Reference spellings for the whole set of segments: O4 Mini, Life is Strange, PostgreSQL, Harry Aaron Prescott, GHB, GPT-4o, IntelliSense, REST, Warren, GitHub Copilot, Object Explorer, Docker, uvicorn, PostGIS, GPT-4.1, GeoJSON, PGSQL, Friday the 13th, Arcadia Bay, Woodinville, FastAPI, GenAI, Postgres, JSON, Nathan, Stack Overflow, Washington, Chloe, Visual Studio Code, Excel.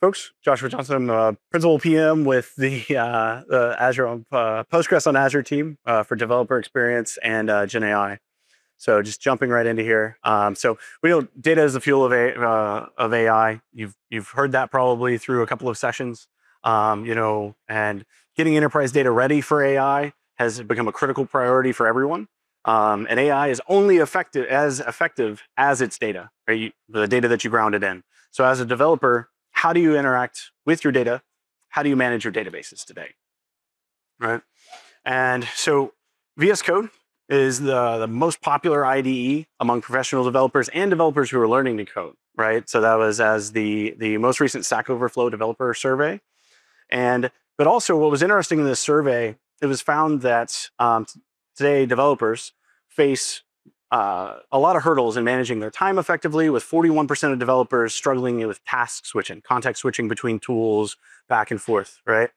folks. Joshua Johnson, Principal PM with the Azure Postgres on Azure team for developer experience and GenAI. So just jumping right into here. So we know data is the fuel of AI. You've heard that probably through a couple of sessions. You know, and getting enterprise data ready for AI has become a critical priority for everyone. And AI is only effective as its data, right? The data that you ground it in. So as a developer, how do you interact with your data? How do you manage your databases today, right? And so VS Code is the most popular IDE among professional developers and developers who are learning to code, right? So that was as the most recent Stack Overflow developer survey. But also what was interesting in this survey, it was found that today developers face a lot of hurdles in managing their time effectively, with 41% of developers struggling with task switching, context switching between tools, back and forth, right?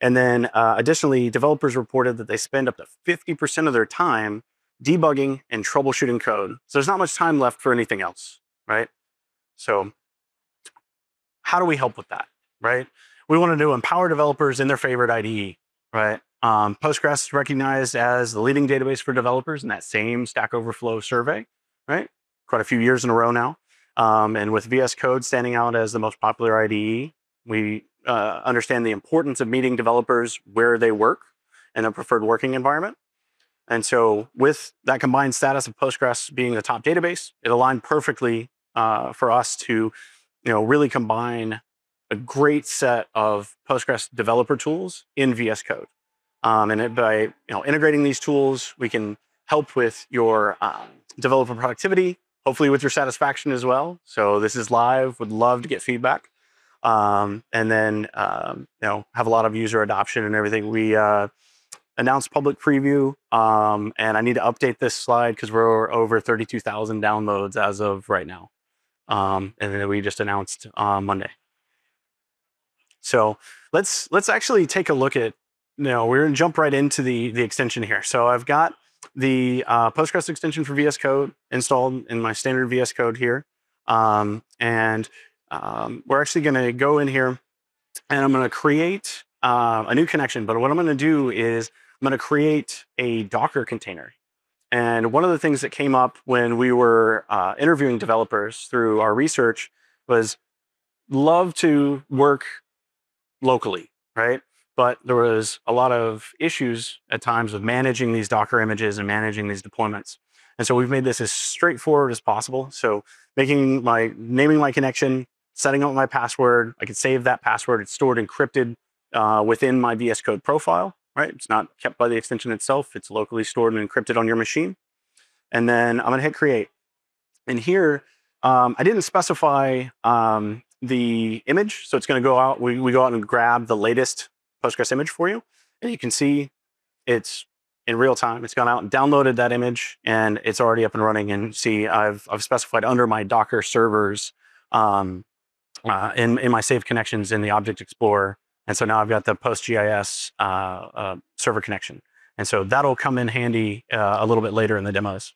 And then additionally, developers reported that they spend up to 50% of their time debugging and troubleshooting code. So there's not much time left for anything else, right? So how do we help with that, right? We wanted to empower developers in their favorite IDE, right? Postgres is recognized as the leading database for developers in that same Stack Overflow survey, right? Quite a few years in a row now. And with VS Code standing out as the most popular IDE, we understand the importance of meeting developers where they work in a preferred working environment. And so with that combined status of Postgres being the top database, it aligned perfectly for us to, really combine a great set of Postgres developer tools in VS Code. By integrating these tools, we can help with your developer productivity, hopefully with your satisfaction as well. So this is live, would love to get feedback. And then, have a lot of user adoption and everything. We announced public preview, and I need to update this slide because we're over 32,000 downloads as of right now. And then we just announced Monday. So let's actually take a look at, we're gonna jump right into the extension here. So I've got the Postgres extension for VS Code installed in my standard VS Code here. We're actually gonna go in here and I'm gonna create a new connection. But what I'm gonna do is I'm gonna create a Docker container. And one of the things that came up when we were interviewing developers through our research was love to work locally, right? But there was a lot of issues at times with managing these Docker images and managing these deployments. And so we've made this as straightforward as possible. So naming my connection, setting up my password, I can save that password. It's stored encrypted within my VS Code profile, right? It's not kept by the extension itself. It's locally stored and encrypted on your machine. And then I'm gonna hit create. And here, I didn't specify the image. So it's gonna go out, we go out and grab the latest Postgres image for you. And you can see it's in real time. It's gone out and downloaded that image and it's already up and running. And see, I've specified under my Docker servers in my saved connections in the Object Explorer. And so now I've got the PostGIS server connection. And so that'll come in handy a little bit later in the demos.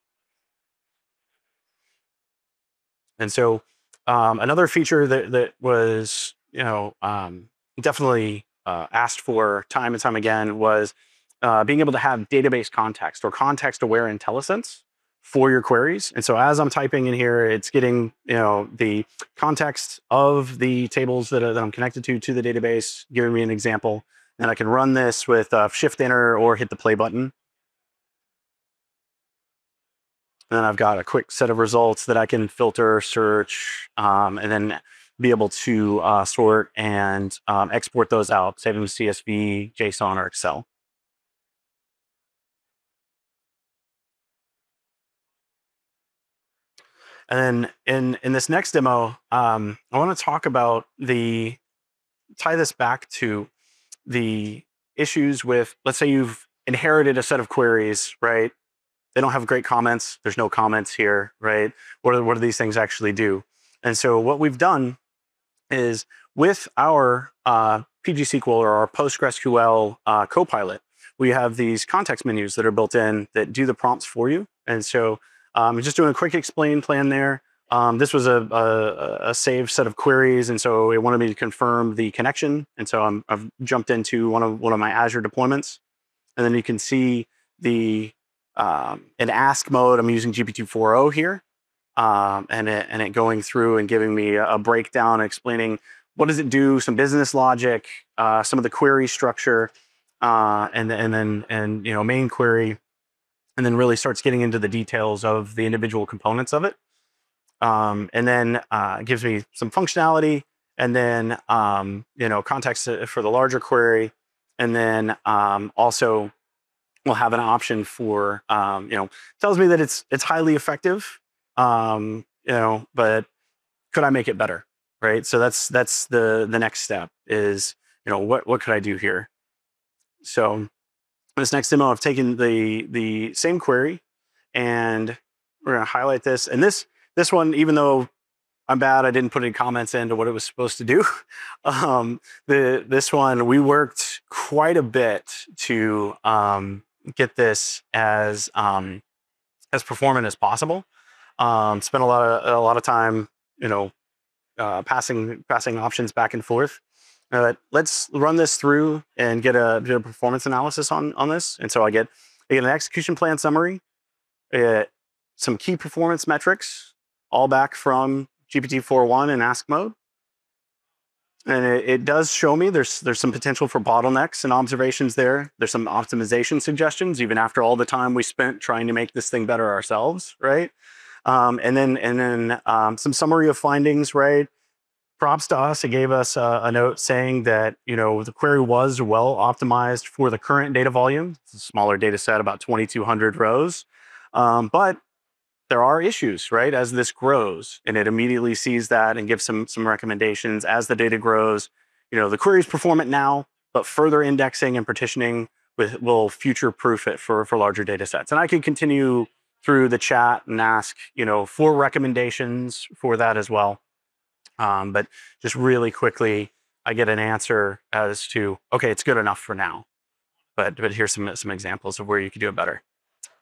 And so another feature that was, definitely asked for time and time again was being able to have database context or context-aware IntelliSense for your queries. And so as I'm typing in here, it's getting the context of the tables that I'm connected to the database, giving me an example. And I can run this with Shift-Enter or hit the play button. And then I've got a quick set of results that I can filter, search, and then be able to sort and export those out, save them to CSV, JSON, or Excel. And then in this next demo, I want to talk about tie this back to the issues with, let's say you've inherited a set of queries, right? They don't have great comments. There's no comments here, right? What do these things actually do? And so what we've done is with our PGSQL or our PostgreSQL Copilot, we have these context menus that are built in that do the prompts for you. And so I'm just doing a quick explain plan there. This was a saved set of queries, and so it wanted me to confirm the connection. And so I've jumped into one of my Azure deployments, and then you can see the in ask mode. I'm using GPT-4o here, and it going through and giving me a breakdown, explaining what does it do, some business logic, some of the query structure, and then you know, main query, and then really starts getting into the details of the individual components of it. And then gives me some functionality, and then you know, context for the larger query, and then also we'll have an option for you know, tells me that it's highly effective, you know, but could I make it better, right? So that's the next step is, you know, what could I do here? So this next demo, I've taken the same query, and we're going to highlight this, and this one, even though I'm bad, I didn't put any comments into what it was supposed to do. This one, we worked quite a bit to get this as performant as possible. Spent a lot of time, you know, passing options back and forth. Let's run this through and get a performance analysis on this. And so I get an execution plan summary, some key performance metrics, all back from GPT-4.1 in ask mode. And it does show me there's some potential for bottlenecks and observations there. There's some optimization suggestions, even after all the time we spent trying to make this thing better ourselves, right? And then some summary of findings, right? Props to us, it gave us a note saying that, you know, the query was well optimized for the current data volume. It's a smaller data set, about 2,200 rows. But there are issues, right, as this grows, and it immediately sees that and gives some recommendations as the data grows. You know, the query is performant now, but further indexing and partitioning will future-proof it for larger data sets. And I can continue through the chat and ask, you know, for recommendations for that as well. But just really quickly, I get an answer as to, okay, it's good enough for now. But here's some examples of where you could do it better.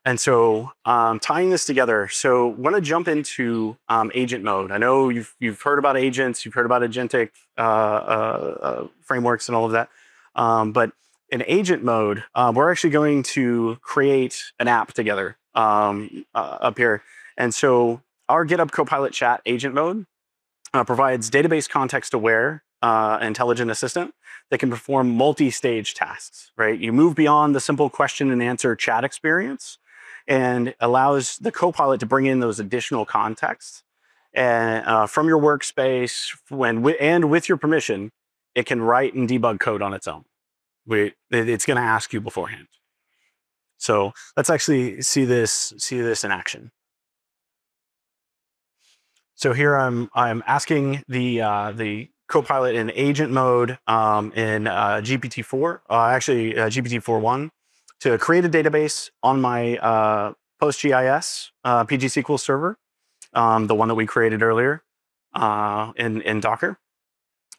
And so tying this together, so want to jump into agent mode. I know you've heard about agents, you've heard about agentic frameworks and all of that. But in agent mode, we're actually going to create an app together up here. And so our GitHub Copilot chat agent mode provides database context aware, intelligent assistant that can perform multi-stage tasks, right? You move beyond the simple question and answer chat experience and allows the Copilot to bring in those additional contexts. And from your workspace, and with your permission, it can write and debug code on its own. It's gonna ask you beforehand. So let's actually see this in action. So here I'm asking the Copilot in agent mode in GPT-4, GPT-4.1, to create a database on my PostGIS PGSQL server, the one that we created earlier in Docker.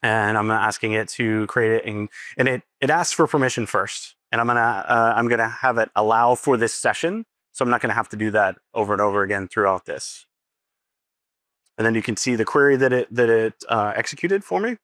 And I'm asking it to create it, and it asks for permission first. And I'm gonna have it allow for this session, so I'm not gonna have to do that over and over again throughout this. And then you can see the query that it executed for me.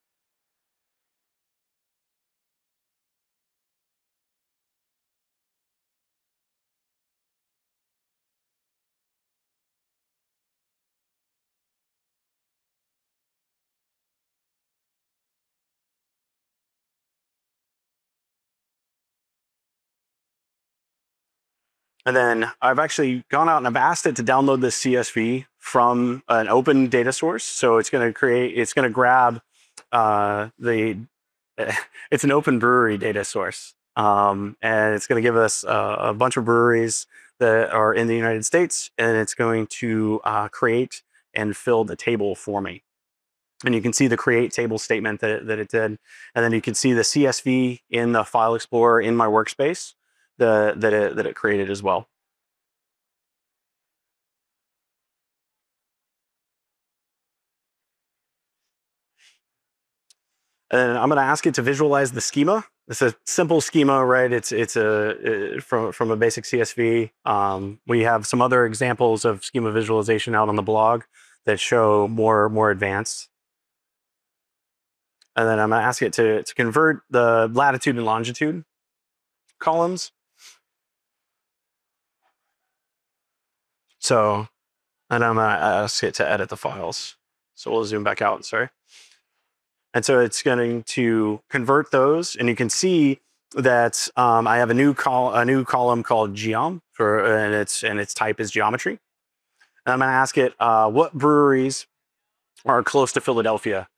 And then I've actually gone out and I've asked it to download this CSV from an open data source. So it's going to create, it's going to grab it's an open brewery data source. And it's going to give us a bunch of breweries that are in the United States, and it's going to create and fill the table for me. And you can see the create table statement that it did. And then you can see the CSV in the file explorer in my workspace that it created as well. And I'm going to ask it to visualize the schema. It's a simple schema, right? It's from a basic CSV. We have some other examples of schema visualization out on the blog that show more advanced. And then I'm going to ask it to convert the latitude and longitude columns. So, and I'm going to ask it to edit the files. So we'll zoom back out, sorry. And so it's going to convert those. And you can see that I have a new column called Geom, and its type is geometry. And I'm going to ask it what breweries are close to Philadelphia.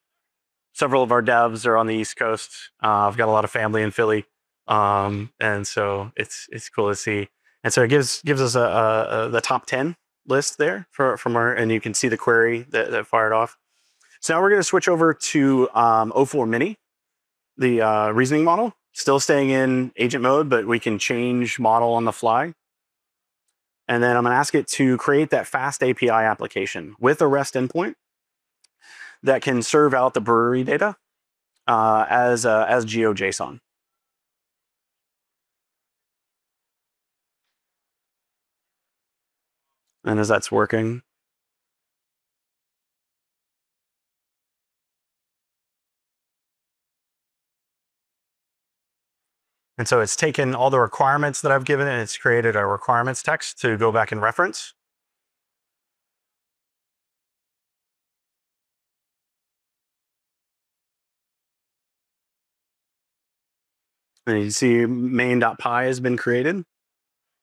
Several of our devs are on the East Coast. I've got a lot of family in Philly, and so it's cool to see. And so it gives us the top 10 list there from our, and you can see the query that fired off. So now we're going to switch over to O4 Mini, the reasoning model. Still staying in agent mode, but we can change model on the fly. And then I'm going to ask it to create that FastAPI application with a REST endpoint that can serve out the brewery data as GeoJSON. And as that's working, and so it's taken all the requirements that I've given and it's created a requirements text to go back and reference. And you see main.py has been created.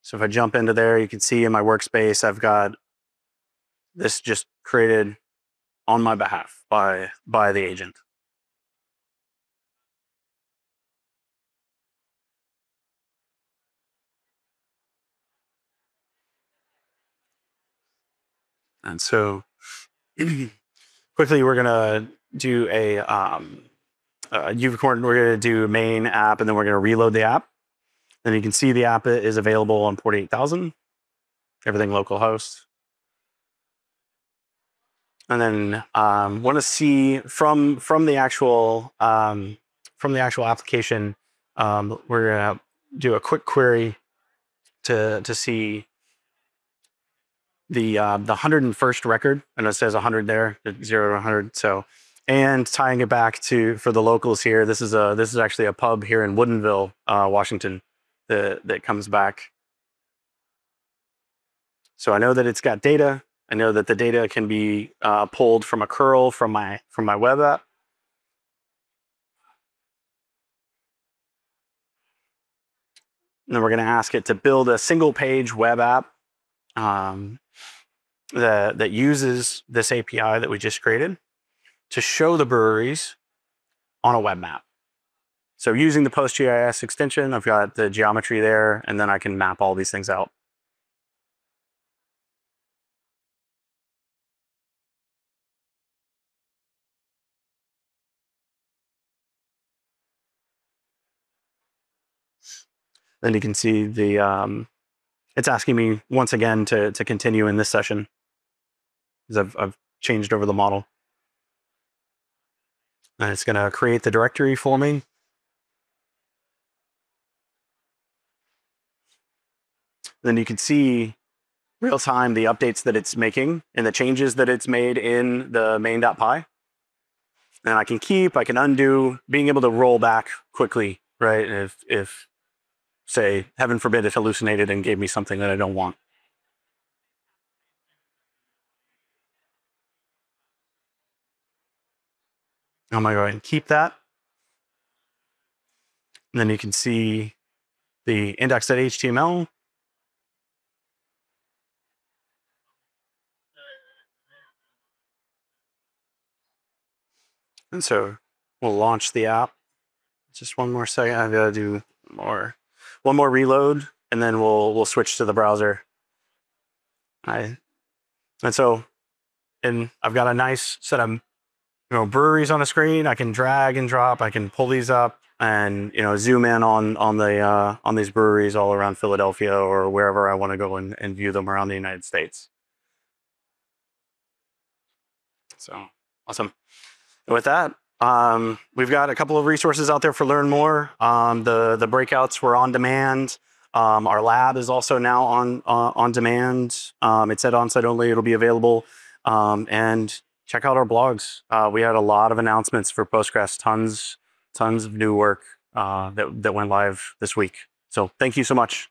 So if I jump into there, you can see in my workspace, I've got this just created on my behalf by the agent. And so quickly, we're going to do a uvicorn, we're going to do main app, and then we're going to reload the app. And you can see the app is available on port 8000, everything localhost. And then want to see from the actual application, we're going to do a quick query to see the 101st record. I know it says 100 there, 0 to 100. So, and tying it back to, for the locals here, this is actually a pub here in Woodinville, Washington, that comes back. So I know that it's got data. I know that the data can be pulled from a curl from my web app. And then we're going to ask it to build a single page web app that uses this API that we just created to show the breweries on a web map. So using the PostGIS extension, I've got the geometry there, and then I can map all these things out. Then you can see the it's asking me once again to continue in this session, because I've changed over the model. And it's going to create the directory for me. Then you can see real time the updates that it's making and the changes that it's made in the main.py. And I can keep, I can undo, being able to roll back quickly, right? If say, heaven forbid, it hallucinated and gave me something that I don't want. I'm going to go ahead and keep that. And then you can see the index.html. And so we'll launch the app. Just one more second. I've got to do one more reload, and then we'll switch to the browser. And I've got a nice set of breweries on the screen. I can drag and drop. I can pull these up and zoom in on these breweries all around Philadelphia or wherever I want to go and view them around the United States. So awesome. And with that, we've got a couple of resources out there for Learn More. The breakouts were on demand. Our lab is also now on demand. It said on-site only. It'll be available And check out our blogs. We had a lot of announcements for Postgres, tons of new work that went live this week. So thank you so much.